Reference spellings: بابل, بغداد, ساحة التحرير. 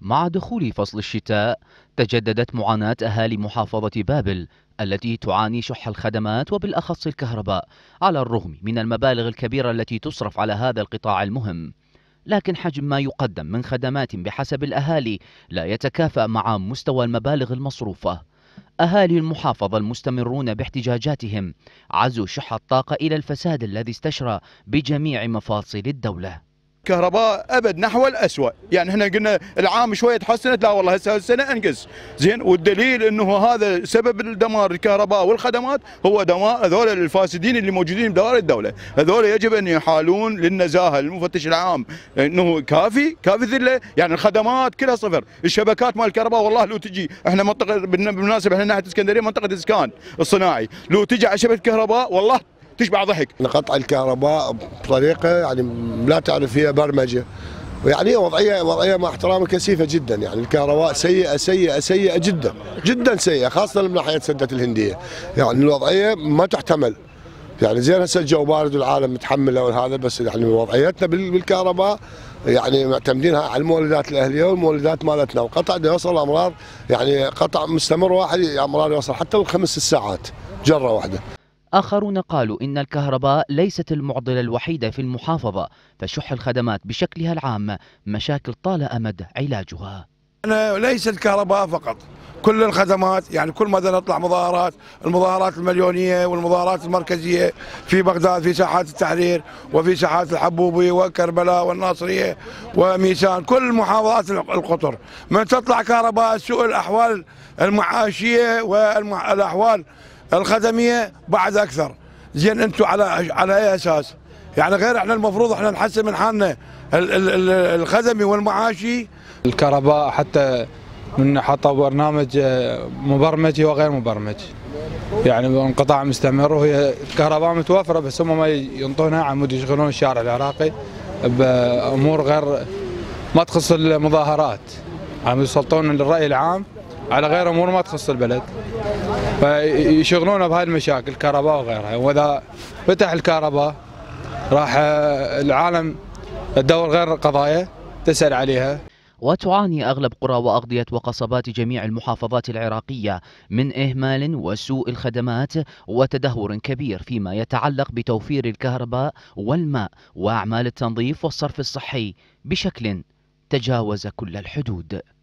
مع دخول فصل الشتاء تجددت معاناة أهالي محافظة بابل التي تعاني شح الخدمات وبالأخص الكهرباء، على الرغم من المبالغ الكبيرة التي تصرف على هذا القطاع المهم، لكن حجم ما يقدم من خدمات بحسب الأهالي لا يتكافأ مع مستوى المبالغ المصروفة. أهالي المحافظة المستمرون باحتجاجاتهم عزوا شح الطاقة إلى الفساد الذي استشرى بجميع مفاصل الدولة. الكهرباء ابد نحو الاسوء، يعني احنا قلنا العام شويه تحسنت، لا والله هسه السنه انقص، زين، والدليل انه هذا سبب الدمار الكهرباء والخدمات هو دمار هذول الفاسدين اللي موجودين بدوائر الدوله، هذول يجب ان يحالون للنزاهه. المفتش العام انه كافي ذله، يعني الخدمات كلها صفر، الشبكات مال الكهرباء والله لو تجي، احنا منطقه بالمناسبه احنا ناحيه اسكندريه منطقه الاسكان الصناعي، لو تجي على شبكه كهرباء والله تشبع ضحك. قطع الكهرباء بطريقه يعني لا تعرف فيها برمجه، ويعني وضعيه مع احترامي كثيفه جدا، يعني الكهرباء سيئه سيئه سيئه جدا جدا سيئه، خاصه من ناحيه سده الهنديه، يعني الوضعيه ما تحتمل. يعني زين هسه الجو بارد والعالم متحمله وهذا، بس يعني وضعيتنا بالكهرباء يعني معتمدينها على المولدات الاهليه والمولدات مالتنا، وقطع يوصل امرار، يعني قطع مستمر واحد امرار يوصل حتى الخمس ساعات جره واحده. آخرون قالوا إن الكهرباء ليست المعضلة الوحيدة في المحافظة، فشح الخدمات بشكلها العام مشاكل طال أمد علاجها. ليس الكهرباء فقط، كل الخدمات، يعني كل مدى نطلع المظاهرات المليونية والمظاهرات المركزية في بغداد، في ساحات التحرير وفي ساحات الحبوبي وكربلاء والناصرية وميسان، كل محافظات القطر من تطلع كهرباء سوء الأحوال المعاشية والأحوال الخدميه بعد اكثر. زين انتم على اي اساس؟ يعني غير احنا المفروض احنا نحسن من حالنا الخدمي والمعاشي. الكهرباء حتى من حطوا برنامج مبرمج وغير مبرمج، يعني انقطاع مستمر، وهي الكهرباء متوفره بس هم ما ينطونها عمود يشغلون الشارع العراقي بامور غير ما تخص المظاهرات، عم يسلطون الراي العام على غير امور ما تخص البلد، فيشغلونا بهاي المشاكل الكهرباء وغيرها. واذا فتح الكهرباء راح العالم تدور غير قضايا تسال عليها. وتعاني اغلب قرى واقضيه وقصبات جميع المحافظات العراقيه من اهمال وسوء الخدمات وتدهور كبير فيما يتعلق بتوفير الكهرباء والماء واعمال التنظيف والصرف الصحي بشكل تجاوز كل الحدود.